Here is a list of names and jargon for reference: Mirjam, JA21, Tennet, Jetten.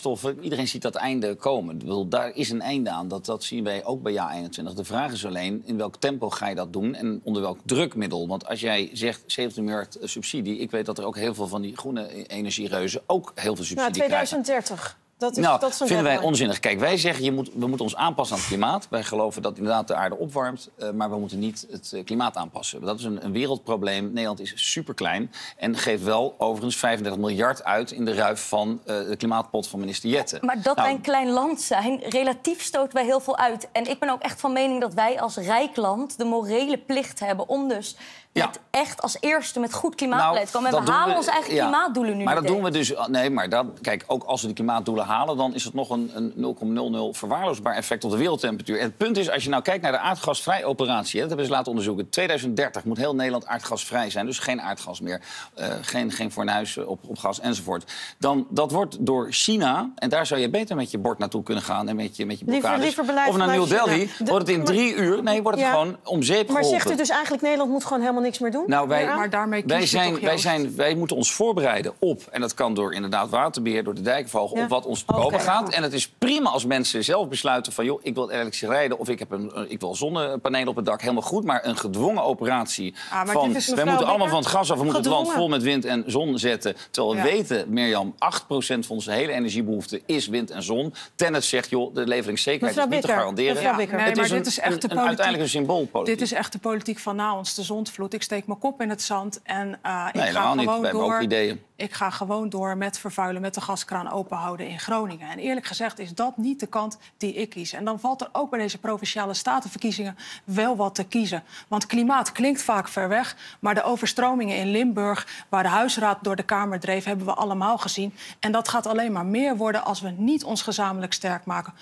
brandstoffen, iedereen ziet dat einde komen. Ik bedoel, daar is een einde aan, dat zie je ook bij JA21. De vraag is alleen, in welk tempo ga je dat doen en onder welk drukmiddel? Want als jij zegt 70 miljard subsidie, ik weet dat er ook heel veel van die groene energiereuzen ook heel veel subsidie krijgen. 2030. Dat vinden wij onzinnig. Kijk, wij zeggen, we moeten ons aanpassen aan het klimaat. Wij geloven dat inderdaad de aarde opwarmt, maar we moeten niet het klimaat aanpassen. Dat is een wereldprobleem. Nederland is superklein en geeft wel overigens 35 miljard uit in de ruif van de klimaatpot van minister Jetten. Maar dat wij een klein land zijn, relatief stoten wij heel veel uit. En ik ben ook echt van mening dat wij als rijk land de morele plicht hebben om dus... echt als eerste met goed klimaatbeleid komen. En we halen onze eigen klimaatdoelen nu. Maar dat doen we dus... Nee, maar kijk, ook als we die klimaatdoelen halen... dan is het nog een 0,00 verwaarloosbaar effect op de wereldtemperatuur. En het punt is, als je nou kijkt naar de aardgasvrij operatie... dat hebben ze laten onderzoeken. 2030 moet heel Nederland aardgasvrij zijn. Dus geen aardgas meer. Geen fornuis op gas enzovoort. Dat wordt door China... en daar zou je beter met je bord naartoe kunnen gaan... en met je blokkades. Of naar New Delhi. Wordt het in 3 uur... Nee, wordt het gewoon om zeep geholpen. Maar zegt u dus eigenlijk... Nederland moet gewoon helemaal niks meer doen? Nou, wij moeten ons voorbereiden op... en dat kan door inderdaad waterbeheer, door de dijkvogel... op wat ons komen gaat. En het is prima als mensen zelf besluiten van... joh, ik wil elektrisch rijden of ik wil zonnepanelen op het dak. Helemaal goed, maar een gedwongen operatie van... Wij moeten allemaal van het gas af, we moeten het land vol met wind en zon zetten. Terwijl we weten, Mirjam, 8% van onze hele energiebehoefte is wind en zon. Tennet zegt, joh, de leveringszekerheid is niet te garanderen. Uiteindelijk een symboolpolitiek. Dit is echt de politiek van na ons, de zondvloed. Ik steek mijn kop in het zand en ik ga gewoon door met vervuilen, met de gaskraan openhouden in Groningen. En eerlijk gezegd is dat niet de kant die ik kies. En dan valt er ook bij deze provinciale statenverkiezingen wel wat te kiezen. Want klimaat klinkt vaak ver weg, maar de overstromingen in Limburg... waar de huisraad door de Kamer dreef, hebben we allemaal gezien. En dat gaat alleen maar meer worden als we niet ons gezamenlijk sterk maken...